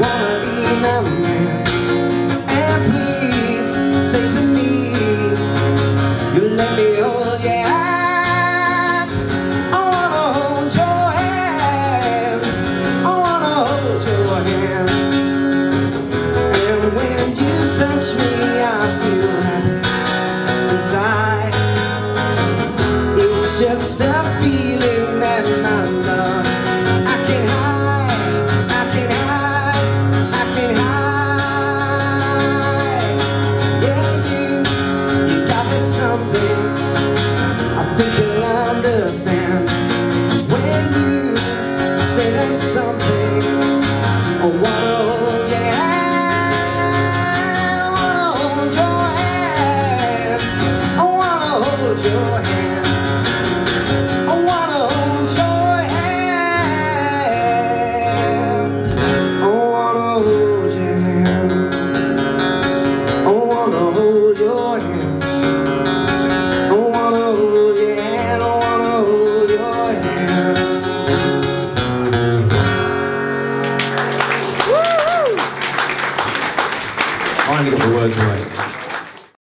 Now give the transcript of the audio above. wanna email me and please say to me you let me hold your hand. I wanna hold your hand. I wanna hold your hand. And when you touch me I feel happy inside. It's just a feeling that I love. Understand when you say that something.